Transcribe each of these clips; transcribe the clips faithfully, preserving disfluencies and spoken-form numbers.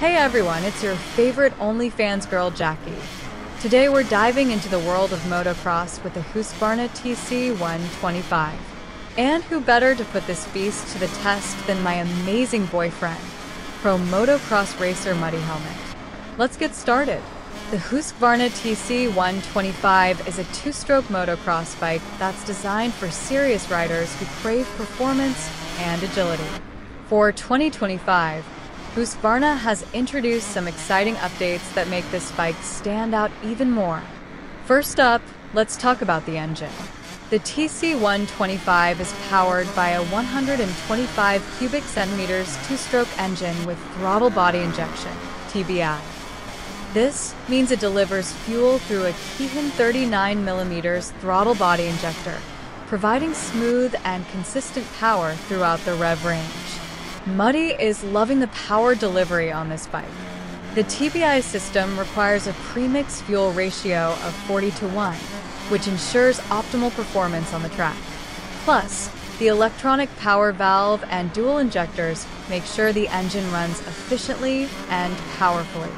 Hey everyone, it's your favorite OnlyFans girl, Jackie. Today we're diving into the world of motocross with the Husqvarna T C one twenty-five. And who better to put this beast to the test than my amazing boyfriend, pro motocross racer Muddy Helmet. Let's get started. The Husqvarna T C one twenty-five is a two-stroke motocross bike that's designed for serious riders who crave performance and agility. For twenty twenty-five, Husqvarna has introduced some exciting updates that make this bike stand out even more. First up, let's talk about the engine. The T C one twenty-five is powered by a one hundred twenty-five cubic centimeters two-stroke engine with throttle body injection, T B I. This means it delivers fuel through a Keihin thirty-nine millimeter throttle body injector, providing smooth and consistent power throughout the rev range. Muddy is loving the power delivery on this bike. The T B I system requires a premix fuel ratio of forty to one, which ensures optimal performance on the track. Plus, the electronic power valve and dual injectors make sure the engine runs efficiently and powerfully.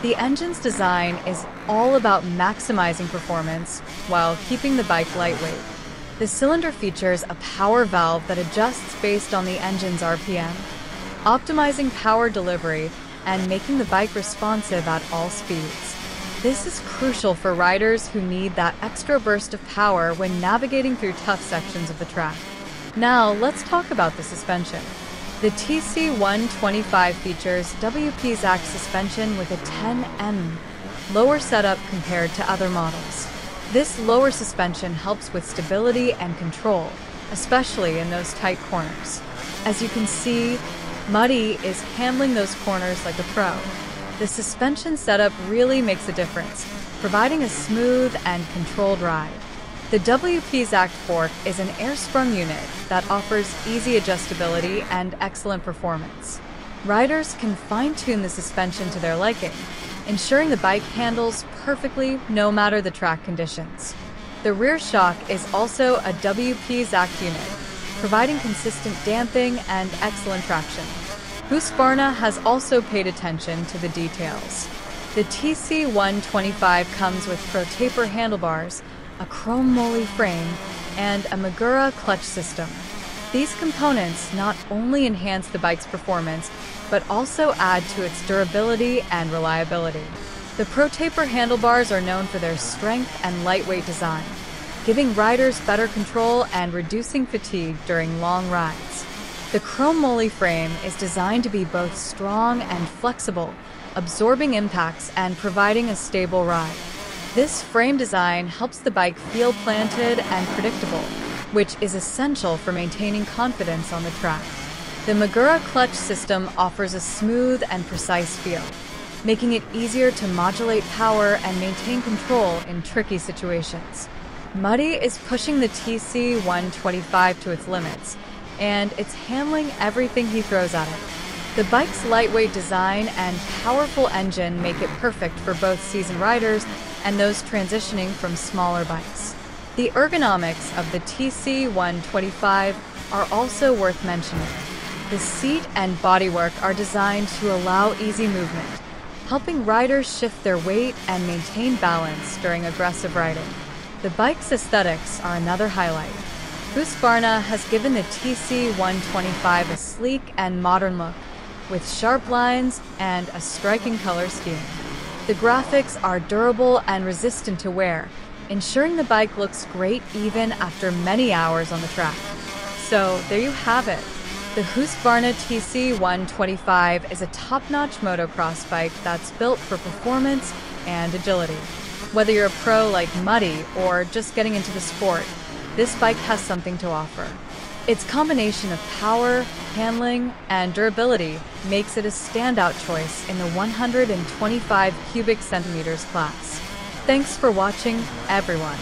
The engine's design is all about maximizing performance while keeping the bike lightweight. The cylinder features a power valve that adjusts based on the engine's R P M, optimizing power delivery and making the bike responsive at all speeds. This is crucial for riders who need that extra burst of power when navigating through tough sections of the track. Now, let's talk about the suspension. The T C one twenty-five features W P X A C T suspension with a ten millimeter lower setup compared to other models. This lower suspension helps with stability and control, especially in those tight corners. As you can see, Muddy is handling those corners like a pro. The suspension setup really makes a difference, providing a smooth and controlled ride. The W P X A C T fork is an air-sprung unit that offers easy adjustability and excellent performance. Riders can fine-tune the suspension to their liking, ensuring the bike handles perfectly no matter the track conditions. The rear shock is also a W P X A C T unit, providing consistent damping and excellent traction. Husqvarna has also paid attention to the details. The T C one twenty-five comes with ProTaper handlebars, a Chromoly frame, and a Magura clutch system. These components not only enhance the bike's performance, but also add to its durability and reliability. The ProTaper handlebars are known for their strength and lightweight design, giving riders better control and reducing fatigue during long rides. The Chromoly frame is designed to be both strong and flexible, absorbing impacts and providing a stable ride. This frame design helps the bike feel planted and predictable, which is essential for maintaining confidence on the track. The Magura clutch system offers a smooth and precise feel, making it easier to modulate power and maintain control in tricky situations. Muddy is pushing the T C one twenty-five to its limits, and it's handling everything he throws at it. The bike's lightweight design and powerful engine make it perfect for both seasoned riders and those transitioning from smaller bikes. The ergonomics of the T C one twenty-five are also worth mentioning. The seat and bodywork are designed to allow easy movement, helping riders shift their weight and maintain balance during aggressive riding. The bike's aesthetics are another highlight. Husqvarna has given the T C one twenty-five a sleek and modern look, with sharp lines and a striking color scheme. The graphics are durable and resistant to wear, ensuring the bike looks great even after many hours on the track. So there you have it. The Husqvarna T C one twenty-five is a top-notch motocross bike that's built for performance and agility. Whether you're a pro like Muddy or just getting into the sport, this bike has something to offer. Its combination of power, handling, and durability makes it a standout choice in the one hundred twenty-five cubic centimeters class. Thanks for watching, everyone.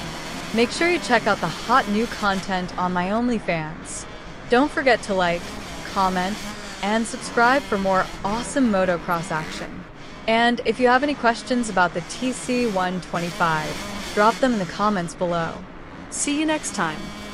Make sure you check out the hot new content on my OnlyFans. Don't forget to like, comment, and subscribe for more awesome motocross action. And if you have any questions about the T C one twenty-five, drop them in the comments below. See you next time.